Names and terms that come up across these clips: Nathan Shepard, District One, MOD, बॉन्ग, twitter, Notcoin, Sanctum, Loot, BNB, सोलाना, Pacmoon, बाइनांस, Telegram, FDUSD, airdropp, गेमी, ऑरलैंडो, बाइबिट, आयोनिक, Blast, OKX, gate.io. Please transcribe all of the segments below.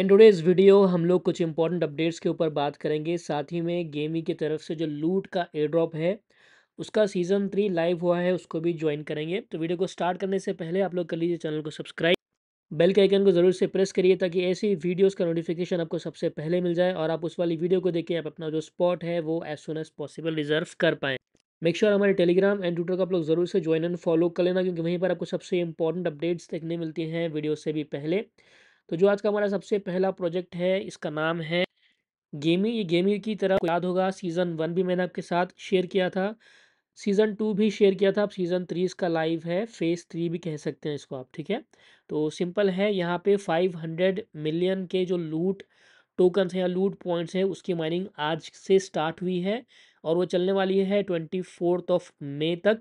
In today's video हम लोग कुछ इंपॉर्टेंट अपडेट्स के ऊपर बात करेंगे। साथ ही में गेमी की तरफ से जो लूट का एयरड्रॉप है उसका सीज़न 3 लाइव हुआ है, उसको भी ज्वाइन करेंगे। तो वीडियो को स्टार्ट करने से पहले आप लोग कर लीजिए चैनल को सब्सक्राइब, बेल के आइकन को ज़रूर से प्रेस करिए ताकि ऐसी वीडियोस का नोटिफिकेशन आपको सबसे पहले मिल जाए और आप उस वाली वीडियो को देख के आप अपना जो स्पॉट है वो as soon as possible reserve कर पाएँ। मेक श्योर हमारे टेलीग्राम एंड ट्विटर को आप लोग ज़रूर से ज्वाइन एंड फॉलो कर लेना, क्योंकि वहीं पर आपको सबसे इंपॉर्टेंट अपडेट्स देखने मिलती हैं वीडियो से भी पहले। तो जो आज का हमारा सबसे पहला प्रोजेक्ट है इसका नाम है गेमी। ये गेमी की तरह याद होगा, सीज़न 1 भी मैंने आपके साथ शेयर किया था, सीज़न 2 भी शेयर किया था, अब सीज़न 3 इसका लाइव है, फेज़ 3 भी कह सकते हैं इसको आप, ठीक है। तो सिंपल है, यहाँ पे 500 मिलियन के जो लूट टोकन्स हैं या लूट पॉइंट्स हैं उसकी माइनिंग आज से स्टार्ट हुई है और वो चलने वाली है 24 मई तक।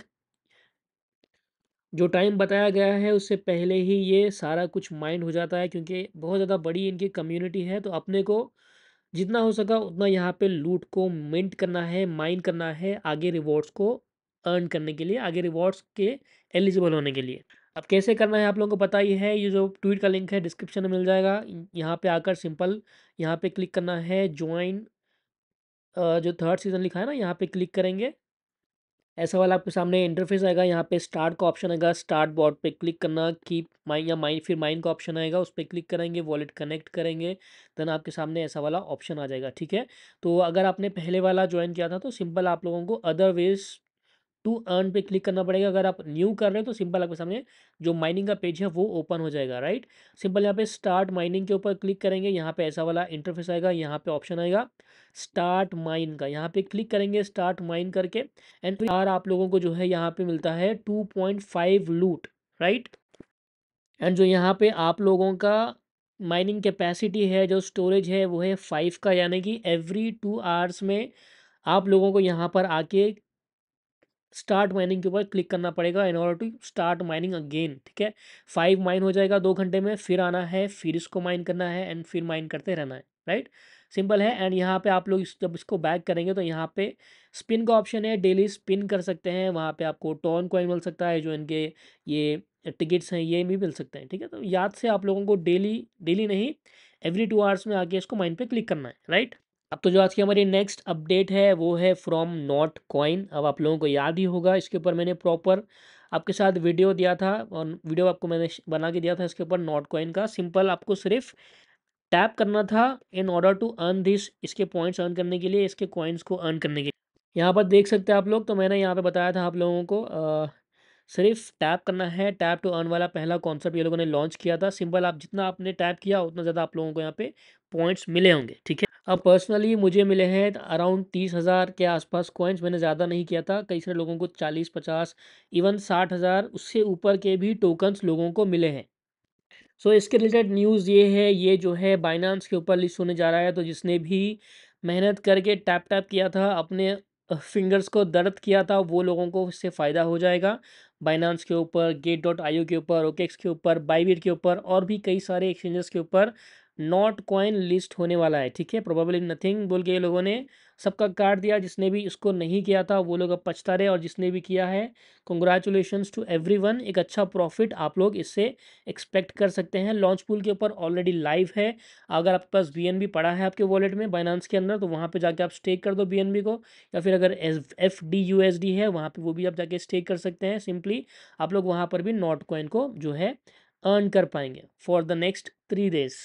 जो टाइम बताया गया है उससे पहले ही ये सारा कुछ माइंड हो जाता है, क्योंकि बहुत ज़्यादा बड़ी इनकी कम्युनिटी है। तो अपने को जितना हो सका उतना यहाँ पे लूट को मिंट करना है, माइन करना है, आगे रिवॉर्ड्स को अर्न करने के लिए, आगे रिवॉर्ड्स के एलिजिबल होने के लिए। अब कैसे करना है आप लोगों को पता ही है, ये जो ट्वीट का लिंक है डिस्क्रिप्शन में मिल जाएगा। यहाँ पे आकर सिंपल यहाँ पे क्लिक करना है ज्वाइन, जो 3rd सीज़न लिखा है ना, यहाँ पे क्लिक करेंगे। ऐसा वाला आपके सामने इंटरफेस आएगा, यहाँ पे स्टार्ट का ऑप्शन आएगा, स्टार्ट बॉट पे क्लिक करना, कीप माइन या माइन फिर माइन का ऑप्शन आएगा, उस पर क्लिक करेंगे, वॉलेट कनेक्ट करेंगे, देन आपके सामने ऐसा वाला ऑप्शन आ जाएगा, ठीक है। तो अगर आपने पहले वाला ज्वाइन किया था तो सिंपल आप लोगों को अदर वेज टू अर्न पे क्लिक करना पड़ेगा। अगर आप न्यू कर रहे हो तो सिंपल आपके सामने जो माइनिंग का पेज है वो ओपन हो जाएगा, राइट। सिंपल यहाँ पे स्टार्ट माइनिंग के ऊपर क्लिक करेंगे, यहाँ पे ऐसा वाला इंटरफेस आएगा, यहाँ पे ऑप्शन आएगा स्टार्ट माइन का, यहाँ पे क्लिक करेंगे स्टार्ट माइन करके एंड यार आप लोगों को जो है यहाँ पे मिलता है 2.5 लूट, राइट। एंड जो यहाँ पे आप लोगों का माइनिंग कैपेसिटी है, जो स्टोरेज है वो है 5 का, यानी कि एवरी 2 आवर्स में आप लोगों को यहाँ पर आके स्टार्ट माइनिंग के ऊपर क्लिक करना पड़ेगा in order to start mining again, ठीक है। 5 माइन हो जाएगा 2 घंटे में, फिर आना है, फिर इसको माइन करना है एंड फिर माइन करते रहना है, राइट, सिंपल है। एंड यहाँ पे आप लोग जब इसको बैक करेंगे तो यहाँ पे स्पिन का ऑप्शन है, डेली स्पिन कर सकते हैं, वहाँ पे आपको टॉन कॉइन मिल सकता है, जो इनके ये टिकट्स हैं ये भी मिल सकते हैं, ठीक है। तो याद से आप लोगों को डेली नहीं एवरी 2 आवर्स में आके इसको माइन पर क्लिक करना है, राइट। अब तो जो आज की हमारी नेक्स्ट अपडेट है वो है फ्रॉम Notcoin। अब आप लोगों को याद ही होगा, इसके ऊपर मैंने प्रॉपर आपके साथ वीडियो दिया था और वीडियो आपको मैंने बना के दिया था इसके ऊपर Notcoin का। सिंपल आपको सिर्फ टैप करना था in order to earn this, इसके पॉइंट्स अर्न करने के लिए, इसके कॉइन्स को अर्न करने के लिए। यहाँ पर देख सकते हैं आप लोग, तो मैंने यहाँ पर बताया था आप लोगों को सिर्फ टैप करना है। टैप टू अर्न वाला पहला कॉन्सेप्ट ये लोगों ने लॉन्च किया था। सिंपल आप जितना आपने टैप किया उतना ज़्यादा आप लोगों को यहाँ पे पॉइंट्स मिले होंगे, ठीक है। अब पर्सनली मुझे मिले हैं अराउंड 30,000 के आसपास कॉइन्स, मैंने ज़्यादा नहीं किया था। कई सारे लोगों को 40-50 इवन 60,000 उससे ऊपर के भी टोकन्स लोगों को मिले हैं। सो इसके रिलेटेड न्यूज़ ये है, ये जो है बाइनांस के ऊपर लिस्ट होने जा रहा है। तो जिसने भी मेहनत करके टैप किया था, अपने फिंगर्स को दर्द किया था, वो लोगों को इससे फ़ायदा हो जाएगा। बाइनांस के ऊपर, gate.io के ऊपर, OKX के ऊपर, बाइबिट के ऊपर और भी कई सारे एक्सचेंजेस के ऊपर Notcoin लिस्ट होने वाला है, ठीक है। प्रोबेबली नथिंग बोल के ये लोगों ने सबका काट दिया, जिसने भी इसको नहीं किया था वो लोग अब पछता रहे, और जिसने भी किया है कंग्रेचुलेशंस टू एवरीवन। एक अच्छा प्रॉफिट आप लोग इससे एक्सपेक्ट कर सकते हैं। लॉन्चपूल के ऊपर ऑलरेडी लाइव है, अगर आपके पास BNB पड़ा है आपके वॉलेट में बाइनांस के अंदर तो वहाँ पे जाके आप स्टेक कर दो BNB को, या फिर अगर FDUSD है वहाँ पर, वो भी आप जाके स्टेक कर सकते हैं। सिंपली आप लोग वहाँ पर भी Notcoin को जो है अर्न कर पाएंगे फॉर द नेक्स्ट 3 डेज़।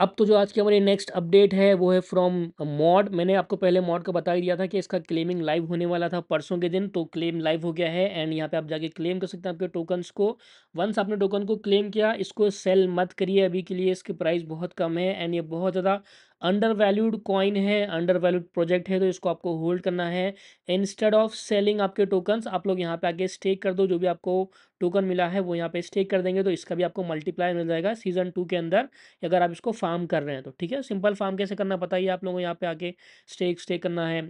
अब तो जो आज की हमारी नेक्स्ट अपडेट है वो है फ्रॉम मॉड। मैंने आपको पहले मॉड का बता ही दिया था कि इसका क्लेमिंग लाइव होने वाला था परसों के दिन, तो क्लेम लाइव हो गया है एंड यहाँ पे आप जाके क्लेम कर सकते हैं आपके टोकन्स को। वंस आपने टोकन को क्लेम किया, इसको सेल मत करिए अभी के लिए, इसकी प्राइस बहुत कम है एंड ये बहुत ज़्यादा अंडरवैल्यूड कॉइन है, अंडरवैल्यूड प्रोजेक्ट है, तो इसको आपको होल्ड करना है। इंस्टेड ऑफ सेलिंग आपके टोकन्स, आप लोग यहाँ पे आके स्टेक कर दो, जो भी आपको टोकन मिला है वो यहाँ पे स्टेक कर देंगे तो इसका भी आपको मल्टीप्लाई मिल जाएगा सीज़न 2 के अंदर, अगर आप इसको फार्म कर रहे हैं तो, ठीक है। सिंपल फार्म कैसे करना पता ही आप लोगों को, यहाँ पे आके स्टेक करना है,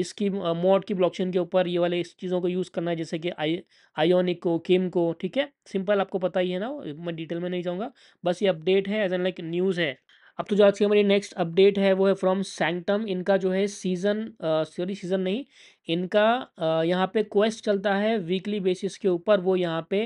इसकी मॉड की ब्लॉकचेन के ऊपर ये वाले इस चीज़ों को यूज़ करना है, जैसे कि आयोनिक को, किम को, ठीक है। सिंपल आपको पता ही है ना, मैं डिटेल में नहीं जाऊँगा, बस ये अपडेट है एज एन लाइक न्यूज़ है। अब तो जो आज की हमारी नेक्स्ट अपडेट है वो है फ्रॉम सैंक्टम। इनका जो है सीज़न नहीं, इनका यहाँ पे क्वेस्ट चलता है वीकली बेसिस के ऊपर। वो यहाँ पे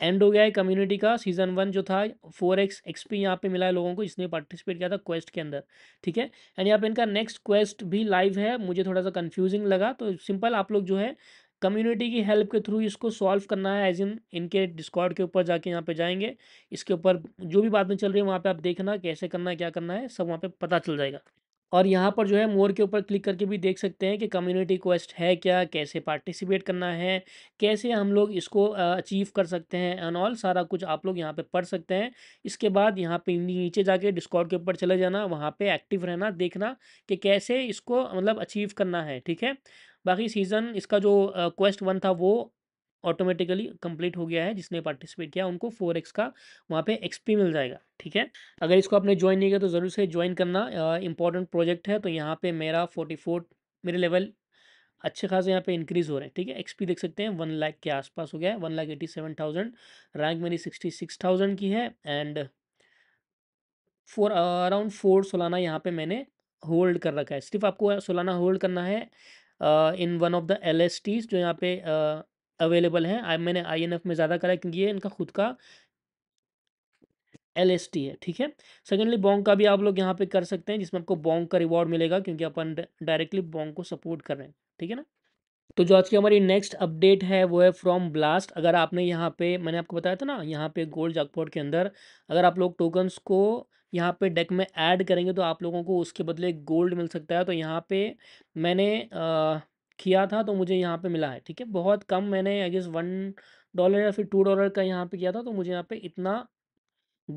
एंड हो गया है कम्युनिटी का। सीज़न 1 जो था 4x XP यहाँ पे मिला है लोगों को जिसने पार्टिसिपेट किया था क्वेस्ट के अंदर, ठीक है। एंड यहाँ पे इनका नेक्स्ट क्वेस्ट भी लाइव है। मुझे थोड़ा सा कन्फ्यूजिंग लगा, तो सिंपल आप लोग जो है कम्युनिटी की हेल्प के थ्रू इसको सॉल्व करना है। एज इन इनके डिस्कॉर्ड के ऊपर जाके यहाँ पे जाएंगे, इसके ऊपर जो भी बातें चल रही है वहाँ पे आप देखना कैसे करना है, क्या करना है, सब वहाँ पे पता चल जाएगा। और यहाँ पर जो है मोर के ऊपर क्लिक करके भी देख सकते हैं कि कम्युनिटी क्वेस्ट है क्या, कैसे पार्टिसिपेट करना है, कैसे हम लोग इसको अचीव कर सकते हैं एंड ऑल, सारा कुछ आप लोग यहाँ पे पढ़ सकते हैं। इसके बाद यहाँ पे नीचे जाके डिस्कॉर्ड के ऊपर चले जाना, वहाँ पे एक्टिव रहना, देखना कि कैसे इसको मतलब अचीव करना है, ठीक है। बाकी सीज़न इसका जो क्वेस्ट 1 था वो ऑटोमेटिकली कंप्लीट हो गया है। जिसने पार्टिसिपेट किया उनको 4x का वहाँ पे XP मिल जाएगा, ठीक है। अगर इसको आपने ज्वाइन नहीं किया तो ज़रूर से ज्वाइन करना, इंपॉर्टेंट प्रोजेक्ट है। तो यहाँ पे मेरा 44 मेरे लेवल अच्छे खासे यहाँ पे इंक्रीज़ हो रहे हैं, ठीक है। XP देख सकते हैं 1 लाख के आसपास हो गया है, 1,87,000। रैंक मेरी 66,000 की है एंड अराउंड 4 सोलाना यहाँ पर मैंने होल्ड कर रखा है। सिर्फ आपको सोलाना होल्ड करना है in one of the LSTs जो यहाँ पे अवेलेबल हैं। मैंने INF में ज़्यादा करा क्योंकि ये इनका खुद का LST है, ठीक है। सेकेंडली बॉन्ग का भी आप लोग यहाँ पे कर सकते हैं, जिसमें आपको बॉन्ग का रिवॉर्ड मिलेगा क्योंकि अपन डायरेक्टली बॉन्ग को सपोर्ट कर रहे हैं, ठीक है ना। तो जो आज की हमारी नेक्स्ट अपडेट है वो है फ्रॉम ब्लास्ट। अगर आपने यहाँ पे, मैंने आपको बताया था ना, यहाँ पे गोल्ड जैकपॉट के अंदर अगर आप लोग टोकन्स को यहाँ पे डेक में ऐड करेंगे तो आप लोगों को उसके बदले गोल्ड मिल सकता है। तो यहाँ पे मैंने किया था तो मुझे यहाँ पे मिला है, ठीक है। बहुत कम, मैंने आई गेस $1 या फिर $2 का यहाँ पे किया था, तो मुझे यहाँ पे इतना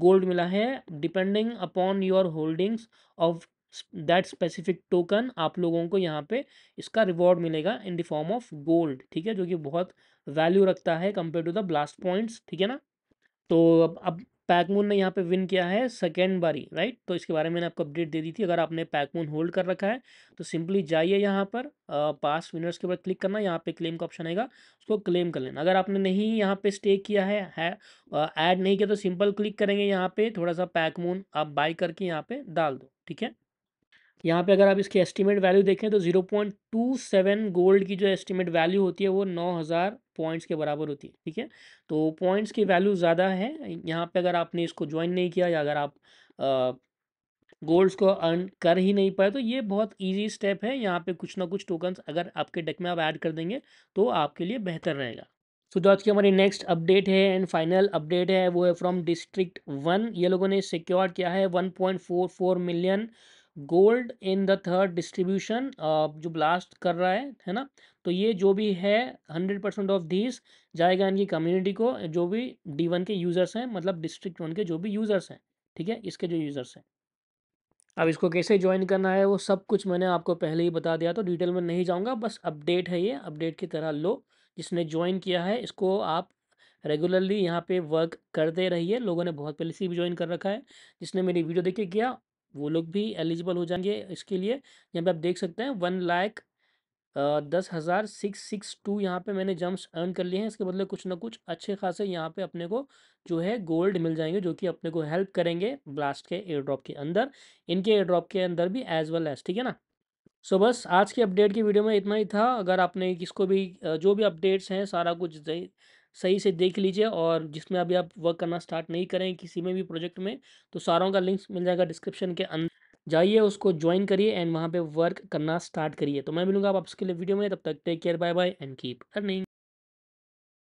गोल्ड मिला है। Depending upon your holdings of that specific token आप लोगों को यहाँ पे इसका रिवॉर्ड मिलेगा in the form of gold, ठीक है, जो कि बहुत वैल्यू रखता है compare to the blast points, ठीक है ना। तो अब पैकमून ने यहाँ पे विन किया है सेकेंड बारी, राइट। तो इसके बारे में मैंने आपको अपडेट दे दी थी। अगर आपने पैकमून होल्ड कर रखा है तो सिंपली जाइए यहाँ पर पास विनर्स के ऊपर क्लिक करना, यहाँ पे क्लेम का ऑप्शन आएगा, उसको क्लेम कर लेना। अगर आपने नहीं यहाँ पे स्टे किया है ऐड नहीं किया तो सिंपल क्लिक करेंगे यहाँ पे, थोड़ा सा पैकमून आप बाई करके यहाँ पे डाल दो, ठीक है। यहाँ पे अगर आप इसकी एस्टिमेट वैल्यू देखें तो 0.27 गोल्ड की जो एस्टिमेट वैल्यू होती है वो 9,000 पॉइंट्स के बराबर होती है, ठीक है। तो पॉइंट्स की वैल्यू ज़्यादा है यहाँ पे। अगर आपने इसको ज्वाइन नहीं किया या अगर आप गोल्ड्स को अर्न कर ही नहीं पाए तो ये बहुत इजी स्टेप है। यहाँ पे कुछ ना कुछ टोकन्स अगर आपके डेक में आप ऐड कर देंगे तो आपके लिए बेहतर रहेगा। तो जो आज की हमारी नेक्स्ट अपडेट है एंड फाइनल अपडेट है वो है फ्रॉम डिस्ट्रिक्ट 1। ये लोगों ने सिक्योर किया है 1.44 million gold in the third distribution जो ब्लास्ट कर रहा है ना। तो ये जो भी है 100% ऑफ दीज जाएगा इनकी कम्युनिटी को, जो भी D1 के यूज़र्स हैं, मतलब डिस्ट्रिक्ट 1 के जो भी यूज़र्स हैं, ठीक है, इसके जो यूज़र्स हैं। अब इसको कैसे ज्वाइन करना है वो सब कुछ मैंने आपको पहले ही बता दिया, तो डिटेल में नहीं जाऊँगा। बस अपडेट है, ये अपडेट की तरह लो। जिसने ज्वाइन किया है इसको आप रेगुलरली यहाँ पे वर्क करते रहिए। लोगों ने बहुत पहले से भी ज्वाइन कर रखा है, जिसने मेरी वीडियो देख के किया वो लोग भी एलिजिबल हो जाएंगे इसके लिए। यहाँ पे आप देख सकते हैं 1,10,662 यहाँ पे मैंने जम्प्स अर्न कर लिए हैं। इसके बदले कुछ ना कुछ अच्छे खासे यहाँ पे अपने को जो है गोल्ड मिल जाएंगे, जो कि अपने को हेल्प करेंगे ब्लास्ट के एयर ड्रॉप के अंदर, इनके एयर ड्रॉप के अंदर भी एज वेल एज, ठीक है ना। सो बस आज के अपडेट की वीडियो में इतना ही था। अगर आपने किसको भी जो भी अपडेट्स हैं सारा कुछ सही से देख लीजिए, और जिसमें अभी आप वर्क करना स्टार्ट नहीं करें किसी में भी प्रोजेक्ट में तो सारों का लिंक्स मिल जाएगा डिस्क्रिप्शन के अंदर, जाइए उसको ज्वाइन करिए एंड वहाँ पे वर्क करना स्टार्ट करिए। तो मैं मिलूँगा आप उसके लिए वीडियो में, तब तक take care, bye bye and keep earning.